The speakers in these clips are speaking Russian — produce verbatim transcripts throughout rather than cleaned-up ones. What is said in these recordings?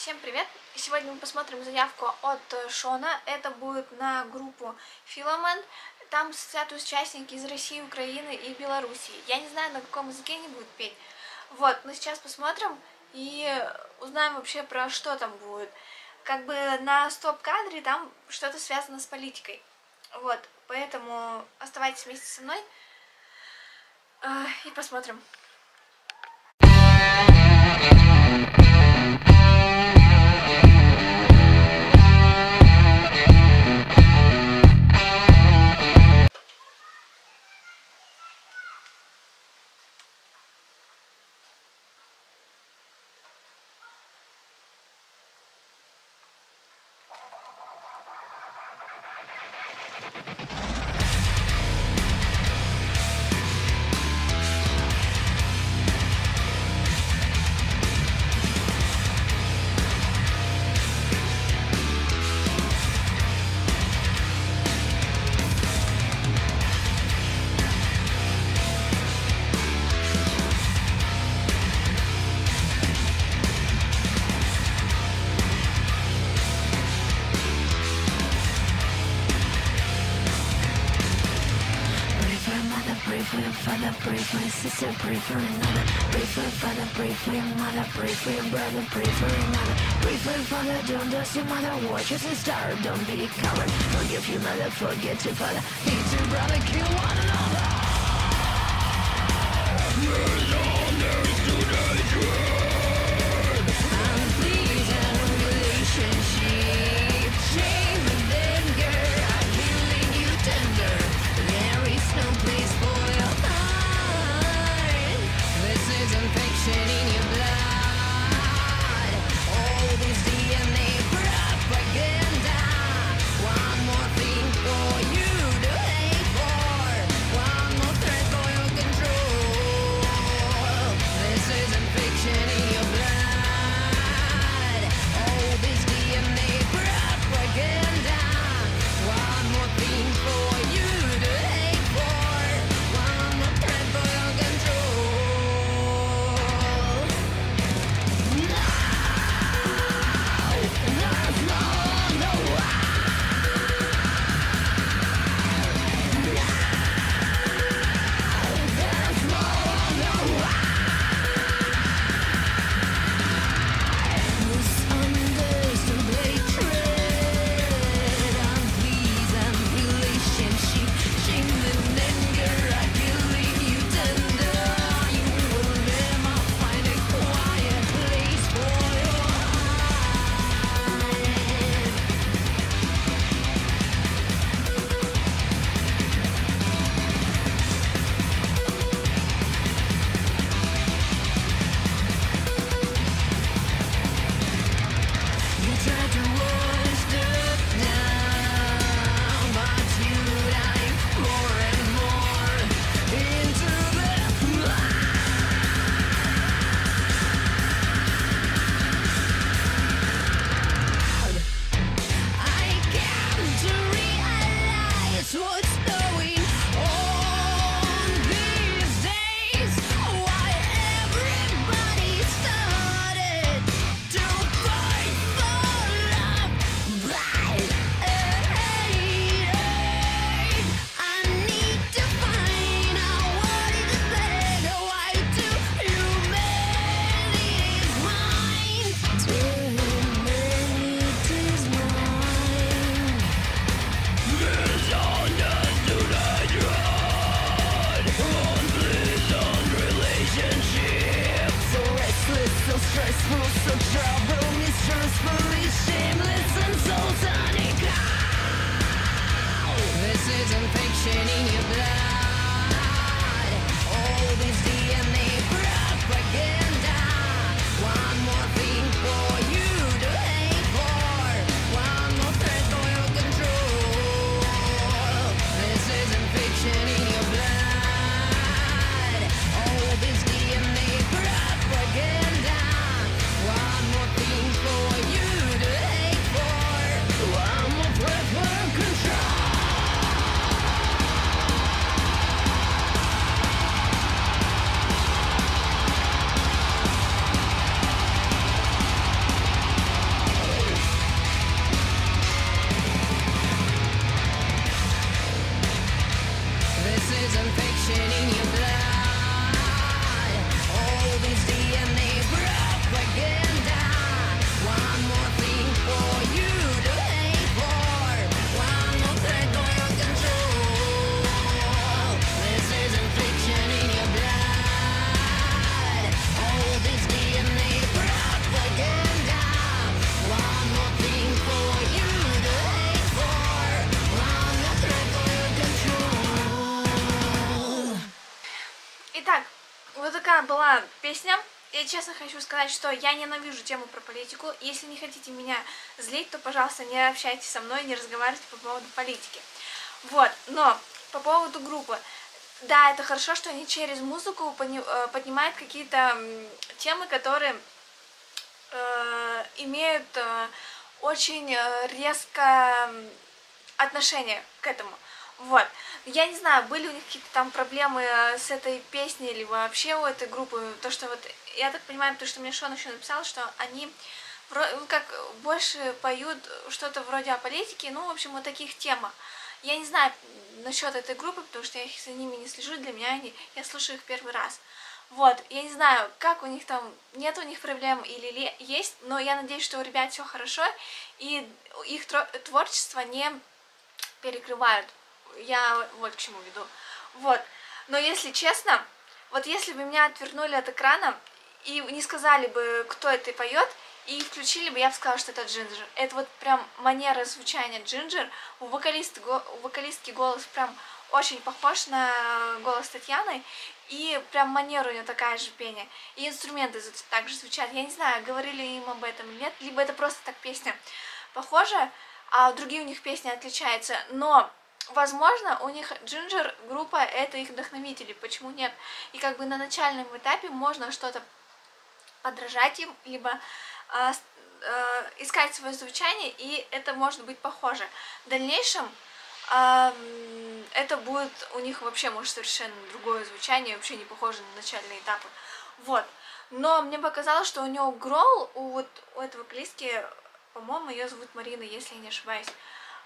Всем привет! Сегодня мы посмотрим заявку от Шона. Это будет на группу Feelament. Там состоят участники из России, Украины и Белоруссии. Я не знаю, на каком языке они будут петь. Вот, мы сейчас посмотрим и узнаем вообще, про что там будет. Как бы на стоп-кадре там что-то связано с политикой. Вот, поэтому оставайтесь вместе со мной и посмотрим. Father, pray for your sister, pray for another. Pray for your father, pray for your mother, pray for your brother, pray for another. Pray for your father, don't dust your mother, watch as a star, don't be a coward. Forgive your mother, forget your father, hate your brother, kill one another. Была песня, и честно хочу сказать, что я ненавижу тему про политику. Если не хотите меня злить, то, пожалуйста, не общайтесь со мной, не разговаривайте по поводу политики. Вот, но по поводу группы. Да, это хорошо, что они через музыку поднимают какие-то темы, которые э, имеют э, очень резкое отношение к этому. Вот, я не знаю, были у них какие-то там проблемы с этой песней или вообще у этой группы, то что вот, я так понимаю, то что мне Шон еще написал, что они как больше поют что-то вроде о политике, ну, в общем, о таких темах. Я не знаю насчет этой группы, потому что я за ними не слежу, для меня они, я слушаю их первый раз. Вот, я не знаю, как у них там, нет у них проблем или есть, но я надеюсь, что у ребят все хорошо, и их творчество не перекрывают. Я вот к чему веду. Вот. Но если честно, вот если бы меня отвернули от экрана и не сказали бы, кто это поет, и включили бы, я бы сказала, что это Джинджер. Это вот прям манера звучания Джинджер. У, вокалист, у вокалистки голос прям очень похож на голос Татьяны. И прям манера у нее такая же пение. И инструменты также звучат. Я не знаю, говорили им об этом или нет. Либо это просто так песня похожа, а другие у них песни отличаются. Но... возможно, у них Джинджер группа — это их вдохновители, почему нет? И как бы на начальном этапе можно что-то подражать им, либо э, э, искать свое звучание, и это может быть похоже. В дальнейшем э, это будет у них вообще, может, совершенно другое звучание, вообще не похоже на начальные этапы. Вот. Но мне показалось, что у него гроул, у, вот, у этого вокалистки, по-моему, ее зовут Марина, если я не ошибаюсь.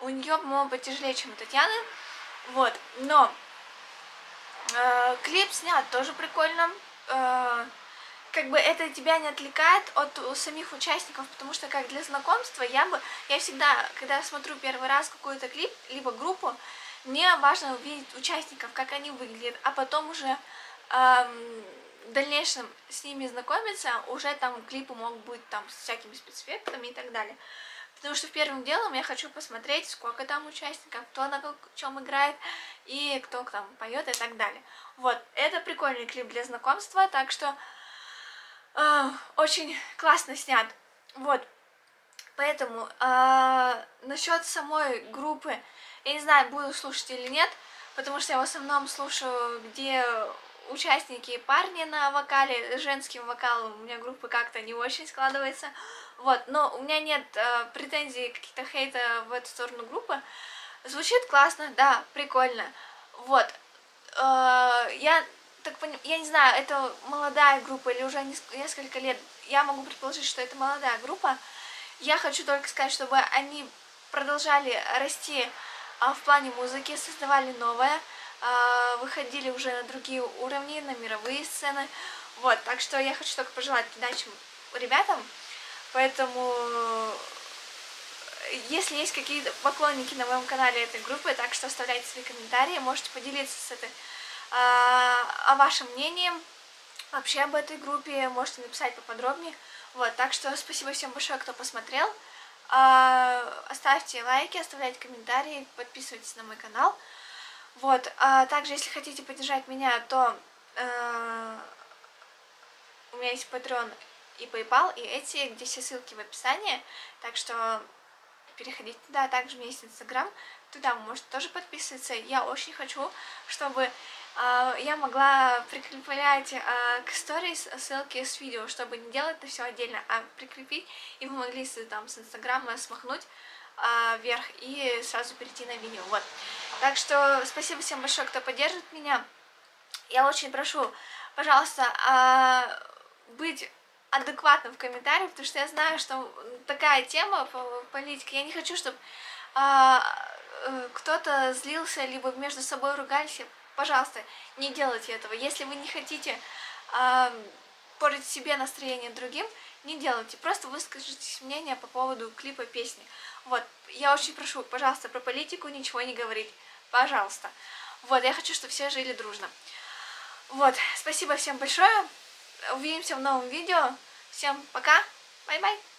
У нее, по-моему, потяжелее, чем у Татьяны. Вот. Но э, клип снят тоже прикольно. Э, как бы это тебя не отвлекает от самих участников, потому что как для знакомства я бы... Я всегда, когда смотрю первый раз какой-то клип, либо группу, мне важно увидеть участников, как они выглядят, а потом уже э, в дальнейшем с ними знакомиться, уже там клипы могут быть там с всякими спецэффектами и так далее. Потому что первым делом я хочу посмотреть, сколько там участников, кто на чем играет и кто там поет и так далее. Вот, это прикольный клип для знакомства, так что э, очень классно снят. Вот, поэтому э, насчет самой группы, я не знаю, буду слушать или нет, потому что я в основном слушаю, где участники парни на вокале, женским вокалом у меня группы как-то не очень складывается. Вот, но у меня нет э, претензий, каких-то хейта в эту сторону группы. Звучит классно, да, прикольно. Вот, э, я так понимаю, я не знаю, это молодая группа или уже несколько лет. Я могу предположить, что это молодая группа. Я хочу только сказать, чтобы они продолжали расти э, в плане музыки, создавали новое, э, выходили уже на другие уровни, на мировые сцены. Вот, так что я хочу только пожелать удачи ребятам. Поэтому, если есть какие-то поклонники на моем канале этой группы, так что оставляйте свои комментарии, можете поделиться с этой, э, о вашем мнении, вообще об этой группе, можете написать поподробнее. Вот, так что спасибо всем большое, кто посмотрел. Э, оставьте лайки, оставляйте комментарии, подписывайтесь на мой канал. Вот, а также, если хотите поддержать меня, то э, у меня есть Patreon и PayPal, и эти, где все ссылки в описании, так что переходите туда, также у меня есть Инстаграм, туда можете тоже подписываться. Я очень хочу, чтобы э, я могла прикреплять э, к сторис ссылки с видео, чтобы не делать это все отдельно, а прикрепить, и вы могли там с Инстаграма смахнуть э, вверх и сразу перейти на видео. Вот. Так что спасибо всем большое, кто поддержит меня. Я очень прошу, пожалуйста, э, быть адекватно в комментариях, потому что я знаю, что такая тема политики, я не хочу, чтобы э, э, кто-то злился, либо между собой ругались, пожалуйста, не делайте этого. Если вы не хотите э, портить себе настроение другим, не делайте. Просто выскажите мнение по поводу клипа песни. Вот, я очень прошу, пожалуйста, про политику ничего не говорить. Пожалуйста. Вот, я хочу, чтобы все жили дружно. Вот, спасибо всем большое. Увидимся в новом видео. Всем пока. Бай-бай.